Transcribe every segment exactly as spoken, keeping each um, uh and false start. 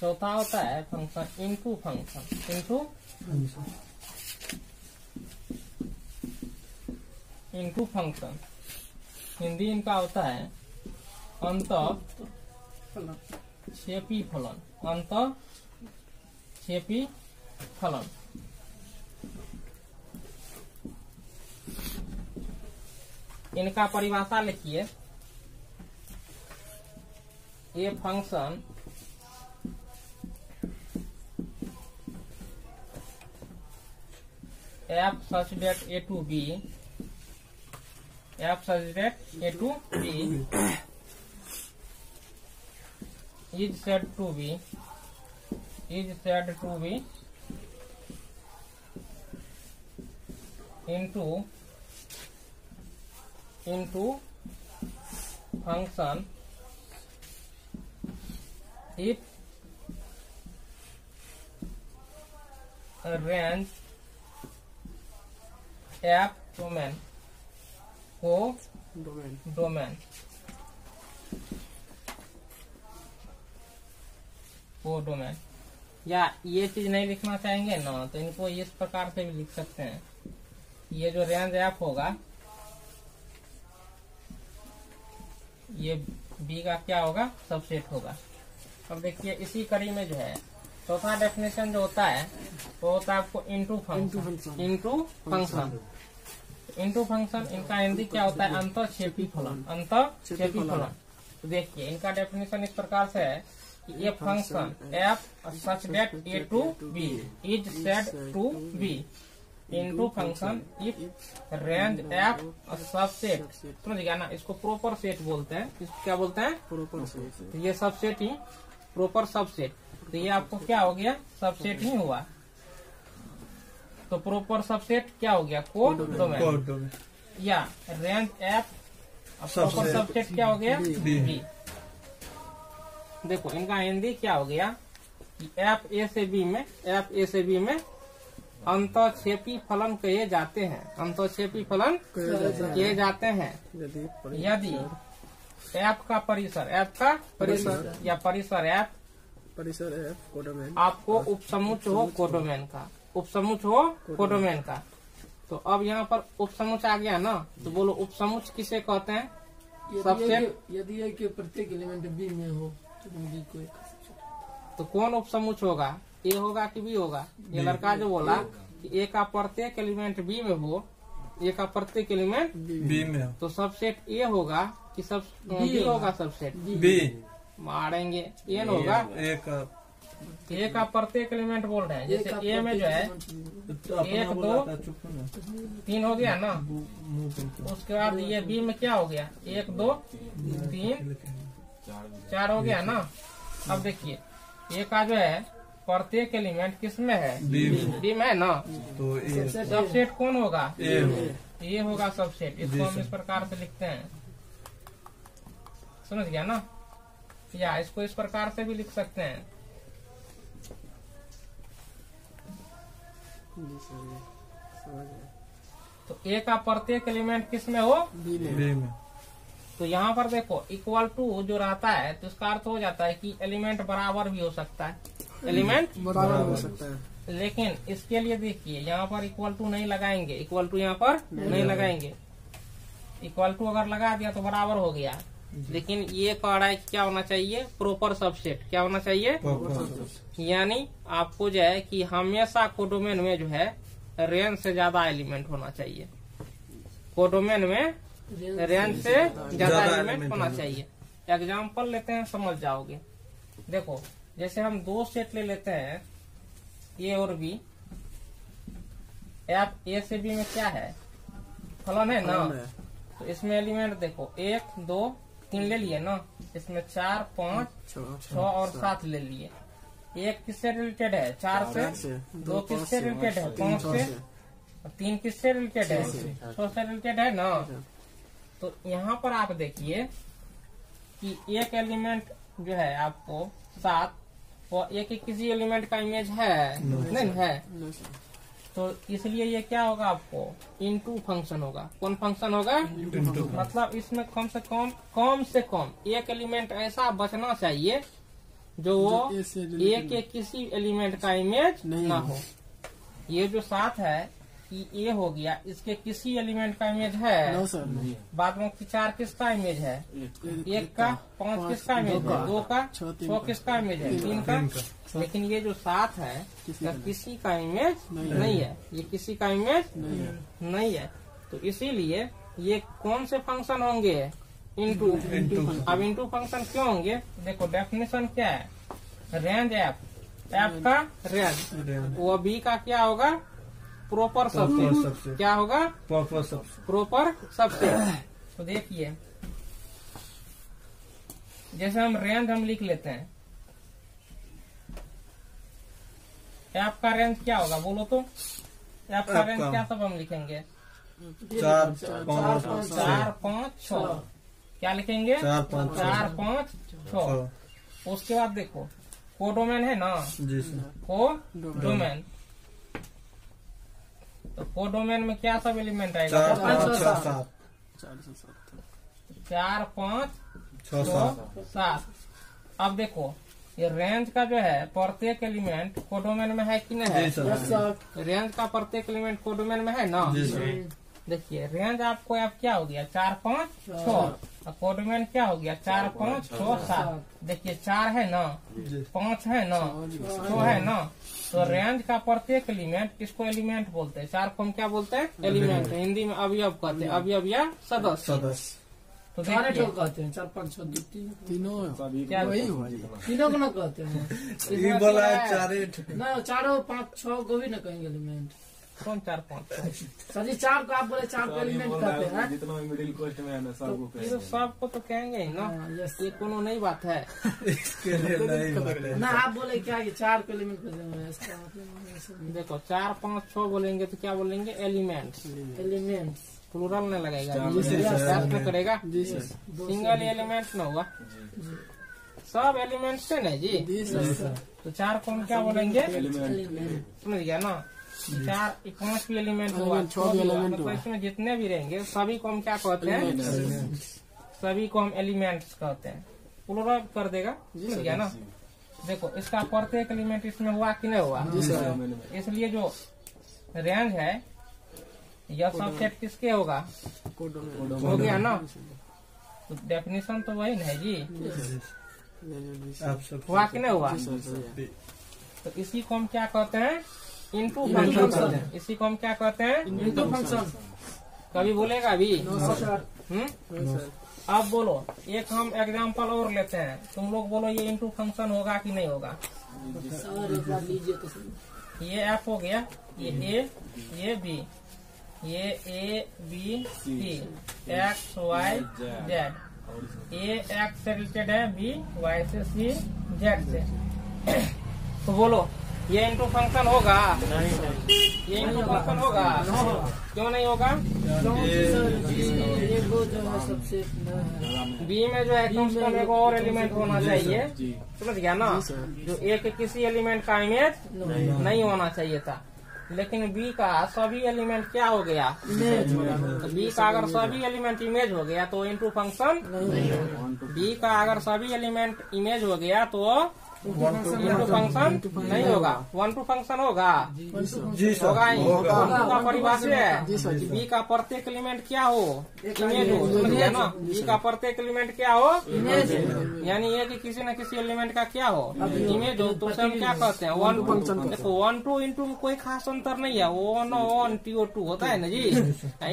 चौथा होता है function into function into into function. Hindi इनका होता है अंतःक्षेपी फलन अंतःक्षेपी फलन। इनका परिभाषा लिखिए। ये function f such that A to B f such that A to B is said to B is said to be into into function if range f domain को डोमेन डोमेन को डोमेन या ये चीज नहीं लिखना चाहेंगे ना तो इनको इस प्रकार से भी लिख सकते हैं। ये जो रेंज एफ होगा ये बी का क्या होगा सबसेट होगा। अब देखिए इसी कड़ी में जो है चौथा डेफिनेशन जो होता है वो होता है आपको into function into function into function. इनका हिंदी क्या होता है अंतःक्षेपी फलन अंतःक्षेपी फलन। तो देखिए इनका डेफिनेशन इस प्रकार से है कि ये function f such that A to B is set to be into function if range f subset. समझिएगा ना, इसको प्रॉपर सेट बोलते हैं। इसको क्या बोलते हैं प्रॉपर सेट। तो ये सबसेट ही प्रॉपर सबसेट। तो ये आपको क्या हो गया सबसेट ही हुआ। तो प्रॉपर सबसेट क्या हो गया को डोमेन या रेंज एफ प्रॉपर सबसेट क्या हो गया बी। देखो इनका हिंदी क्या हो गया एफ ए से बी में एफ ए से बी में अंतःक्षेपी फलन कहे जाते हैं अंतःक्षेपी फलन कहे जाते हैं यदि एफ का परिसर एफ का परिसर या परिसर एफ परिसर एफ कोडोमेन आपको उपसमुच हो कोडोमेन का उपसमुच हो कोडोमेन का। तो अब यहाँ पर उपसमुच आ गया ना, तो बोलो उपसमुच किसे कहते हैं सबसेट। यदि है कि प्रत्येक एलिमेंट बी में हो तो कौन उपसमुच होगा ए होगा कि बी होगा। ये लड़का जो बोला कि ए का प्रत्येक एलिमेंट बी में हो ए का प्रत्येक एलिमेंट बी में हो तो सबसेट ए होगा कि सब बी होगा सबसेट बी मारेंगे ए होगा ए का ए का प्रत्येक एलिमेंट बोल रहे हैं। जैसे ए में जो है एक दो तीन हो गया ना, उसके बाद ये बी में क्या हो गया एक दो तीन चार हो गया ना। अब देखिए ए का जो है प्रत्येक एलिमेंट किसमें है बी में ना, तो सबसेट कौन होगा ए ये होगा सबसेट। इसको हम इस प्रकार से लिखते हैं, समझ गया ना, या इसको इस प्रकार से भी लिख सकते हैं। तो ए का प्रत्येक एलिमेंट किसमें हो बी में। तो यहाँ पर देखो इक्वल टू जो रहता है तो इसका अर्थ हो जाता है कि एलिमेंट बराबर भी हो सकता है एलिमेंट बराबर हो सकता है। लेकिन इसके लिए देखिए यहाँ पर इक्वल टू नहीं लगाएंगे इक्वल टू यहाँ पर नहीं लगाएंगे। इक्वल टू अगर लगा दिया तो बराबर हो गया, लेकिन ये कह रहा है कि क्या होना चाहिए प्रॉपर सबसेट। क्या होना चाहिए यानी आपको जो है कि हमेशा कोडोमेन में जो है रेंज से ज्यादा एलिमेंट होना चाहिए। कोडोमेन में रेंज से ज्यादा एलिमेंट होना चाहिए। एग्जाम्पल लेते हैं समझ जाओगे। देखो जैसे हम दो सेट ले लेते हैं ए और बी। एफ ए से बी में क्या है फलन है ना, तो इसमें एलिमेंट देखो एक दो तीन ले लिए ना, इसमें चार पाँच छह और सात ले लिए। एक किससे रिलेटेड है चार से, दो किससे रिलेटेड है पाँच से और तीन किससे रिलेटेड है छह से रिलेटेड है ना। तो यहाँ पर आप देखिए कि एक एलिमेंट जो है आपको सात और एक एक किसी एलिमेंट का इमेज है नहीं है, तो इसलिए ये क्या होगा आपको इनटू फंक्शन होगा। कौन फंक्शन होगा मतलब इसमें कम से कम कम से कम एक एलिमेंट ऐसा बचना चाहिए जो वो ए के किसी एलिमेंट का इमेज ना हो। ये जो सात है कि ए हो गया, इसके किसी एलिमेंट का इमेज है सर, नहीं। बाद में चार किसका इमेज है, एक का, पांच किसका इमेज है, दो का, छह किसका इमेज है, तीन का। लेकिन ये जो सात है किसी का इमेज नहीं है, ये किसी का इमेज नहीं है, तो इसीलिए ये कौन से फंक्शन होंगे, इनटू। अब इनटू फंक्शन क्यों होंगे, देखो डेफिनेशन क्या है, रेंज एफ, एफ का रेंज वो बी का क्या होगा, प्रॉपर सबसेट, क्या होगा प्रॉपर सबसेट, प्रॉपर सबसेट। तो देखिए जैसे हम रेंज हम लिख लेते हैं, एफ का रेंज क्या होगा बोलो तो, एफ का रेंज क्या सब हम लिखेंगे, चार चार पाँच छ, क्या लिखेंगे चार पाँच छ। उसके बाद देखो कोडोमेन है ना, कोडोमेन, तो कोडोमेन में क्या सब एलिमेंट आएगा, चार पाँच छ सात। अब देखो ये रेंज का जो है प्रत्येक एलिमेंट कोडोमेन में है कि नहीं है, रेंज का प्रत्येक एलिमेंट कोडोमेन में है ना। देखिए रेंज आपको आप क्या हो गया, चार पाँच छह, कोडोमेन क्या हो गया, चार पाँच छह सात। देखिए चार है ना, पाँच है ना, छह है ना, तो रेंज का प्रत्येक एलिमेंट, इसको एलिमेंट बोलते हैं, चार को हम क्या बोलते हैं एलिमेंट, हिंदी में अवयव कहते हैं, अवयव या सदस्य। तो चार कहते हैं, चार पाँच छह तीनों तीनों को ना कहते हैं, चारो पाँच छह को भी ना कहेंगे एलिमेंट, कौन चार पाँच सर जी, चार को आप बोले चार को एलिमेंट कहते हैं, जितना मिडिल कोस्ट में है ना सबको, सबको तो कहेंगे ही ना, ये कोनो नई बात है ना। आप बोले क्या कि चार को एलिमेंट कहते, देखो चार पाँच छह बोलेंगे तो क्या बोलेंगे, एलिमेंट, एलिमेंट प्लूरल नहीं लगेगा, करेगा सिंगल एलिमेंट न होगा, सब एलिमेंट से नहीं जी, तो चार को हम क्या बोलेंगे, समझ गया ना, चार पाँच भी एलिमेंट होगा, छह भी एलिमेंट होगा, इसमें जितने भी रहेंगे सभी को हम क्या कहते हैं, सभी को हम एलिमेंट्स कहते हैं, प्लूरल कर देगा ठीक है ना। देखो इसका प्रत्येक एलिमेंट इसमें हुआ कि नहीं हुआ, इसलिए जो रेंज है यह सबसेट किसके होगा, हो गया ना, तो डेफिनेशन तो वही है जी, हुआ कि नहीं हुआ, तो इसी को हम क्या कहते हैं, इनटू फंक्शन, इसी को हम क्या कहते हैं इनटू फंक्शन। कभी बोलेगा अभी हम्म। अब बोलो एक हम एग्जांपल और लेते हैं, तुम लोग बोलो ये इनटू फंक्शन होगा कि नहीं होगा। ये एफ हो गया, ये ए, ये बी, ये A B C, X Y Z, A X से रिलेटेड है, बी वाई से, सी जेड से, तो बोलो ये इनटू फंक्शन होगा, ये इनटू फंक्शन होगा, क्यों नहीं होगा, बी में जो है कम से कम एक और एलिमेंट होना चाहिए, समझ गया ना, जो ए के किसी एलिमेंट का इमेज नहीं होना चाहिए था, लेकिन बी का सभी एलिमेंट क्या हो गया, बी का अगर सभी एलिमेंट इमेज हो गया तो इनटू फंक्शन, बी का अगर सभी एलिमेंट इमेज हो गया तो इनटू फंक्शन नहीं होगा, वन टू फंक्शन होगा जी, होगा ही होगा, परिभाषा है बी का प्रत्येक एलिमेंट क्या हो, इमेज हो, समझिए ना, बी का प्रत्येक एलिमेंट क्या हो, इमेज, यानी ये कि किसी न किसी एलिमेंट का क्या हो, इमेज हो, तो हम क्या कहते हैं वन फंक्शन। देखो वन टू इंटू में कोई खास अंतर नहीं है, वो no one T O to होता है ना जी,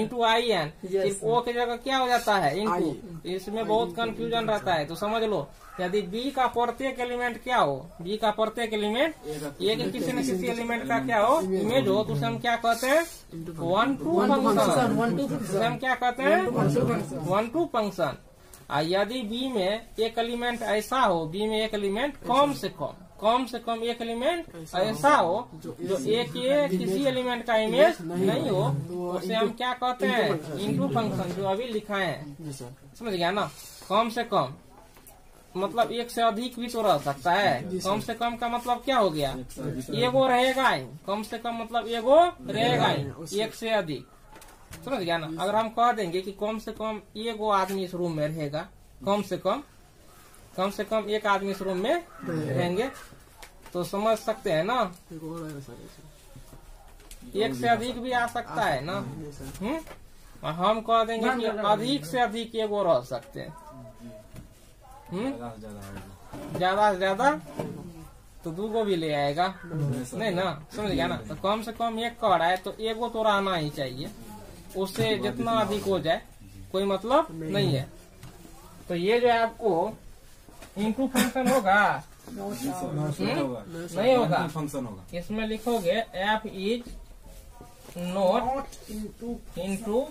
इंटू आई एन, सिर्फ ओ की जगह क्या हो जाता है इंटू, इसमें बहुत कंफ्यूजन रहता है, तो समझ लो यदि बी का प्रत्येक एलिमेंट क्या हो, बी का प्रत्येक एलिमेंट ये कि किसी न किसी एलिमेंट का क्या हो, इमेज हो, तो उसे हम क्या कहते हैं वन टू फंक्शन, उसे हम क्या कहते हैं वन टू फंक्शन। और यदि बी में एक एलिमेंट ऐसा हो, बी में एक एलिमेंट कम से कम कम से कम एक एलिमेंट ऐसा हो जो एक ये किसी एलिमेंट का इमेज नहीं हो, उसे हम क्या कहते हैं इनटू फंक्शन, जो अभी लिखा है, समझ गया ना। कम से कम मतलब एक से अधिक भी तो रह सकता है, कम से कम का मतलब क्या हो गया, एगो रहेगा ही, कम से कम मतलब एगो रहेगा ही, एक से अधिक, समझ गया ना। अगर हम कह देंगे कि कम से कम एगो आदमी इस रूम में रहेगा, कम से कम, कम से कम एक आदमी इस रूम में रहेंगे, तो समझ सकते हैं ना, एक से अधिक भी आ सकता है ना। हम्म, हम कह देंगे कि अधिक से अधिक एक और रह सकते हैं, ज्यादा से ज्यादा तो दो गो भी ले आएगा, नहीं ना, समझ गया ना। तो कम से कम एक कह रहा है तो एक तो रहना ही चाहिए, उससे जितना अधिक हो जाए कोई मतलब नहीं है। तो ये जो है आपको इनटू फंक्शन होगा नहीं होगा, फंक्शन होगा, इसमें लिखोगे f is not into into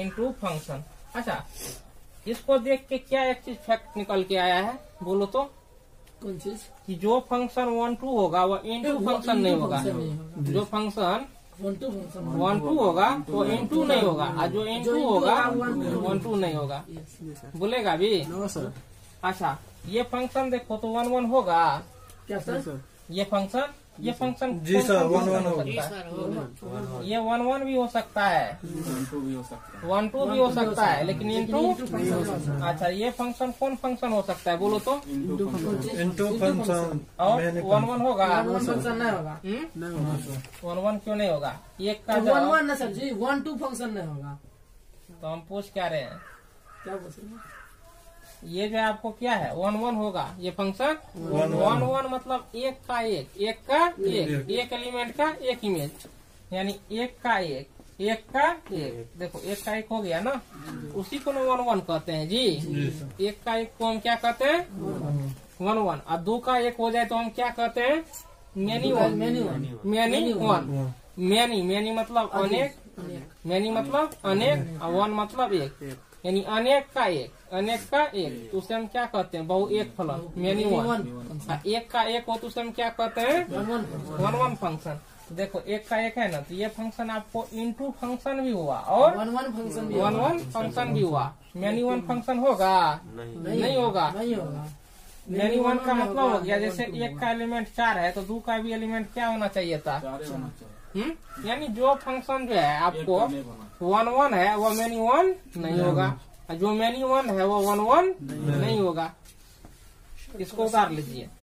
into function. अच्छा, इसको देख के क्या एक चीज फैक्ट निकल के आया है, बोलो तो कौन चीज, कि जो फंक्शन वन टू होगा वो इनटू फंक्शन नहीं होगा, जो function one to one to होगा वो इनटू नहीं होगा, और जो इनटू होगा वन टू नहीं होगा, बोलेगा भी। अच्छा, ये फंक्शन देखो तो वन वन होगा क्या सर, ये फंक्शन ये फंक्शन जी सर वन वन होगा, ये वन वन भी हो सकता है, वन टू भी हो सकता है, लेकिन इनटू। अच्छा, ये फंक्शन कौन फंक्शन हो सकता है, बोलो तो इनटू फंक्शन, और वन वन होगा, वन वन क्यों नहीं होगा, एक का वन वन ना सर जी, वन टू फंक्शन नहीं होगा। तो हम पूछ क्या रहे हैं, क्या पूछ रहे हैं, ये जो आपको क्या है वन वन होगा, ये फंक्शन वन वन, वन मतलब एक का एक, एक का एक, एक एलिमेंट का एक इमेज, यानी एक का एक, एक का एक, देखो एक का एक हो गया ना, उसी को वन वन कहते हैं जी, जी। एक का एक को हम क्या कहते हैं वन वन, और दो का एक हो जाए तो हम क्या कहते हैं many one, many one, many many मतलब अनेक, मैनी मतलब अनेक, और वन मतलब एक, यानी अनेक का एक, अनेक का एक, तो उसे हम क्या कहते हैं बहु एक फलन, मैनी वन। एक का एक हो तो उसे हम क्या कहते हैं वन वन फंक्शन। देखो एक का एक है ना, तो ये फंक्शन आपको इनटू फंक्शन भी हुआ और one one function one one function भी हुआ। मैनी वन फंक्शन होगा नहीं होगा, मैनी वन का मतलब हो गया जैसे एक का एलिमेंट चार है तो दो का भी एलिमेंट क्या होना चाहिए था, हम्म, यानी जो फंक्शन जो है आपको वन वन है वो मैनी वन नहीं होगा, जो मैनी वन है वो वन वन नहीं होगा। इसको उतार लीजिए।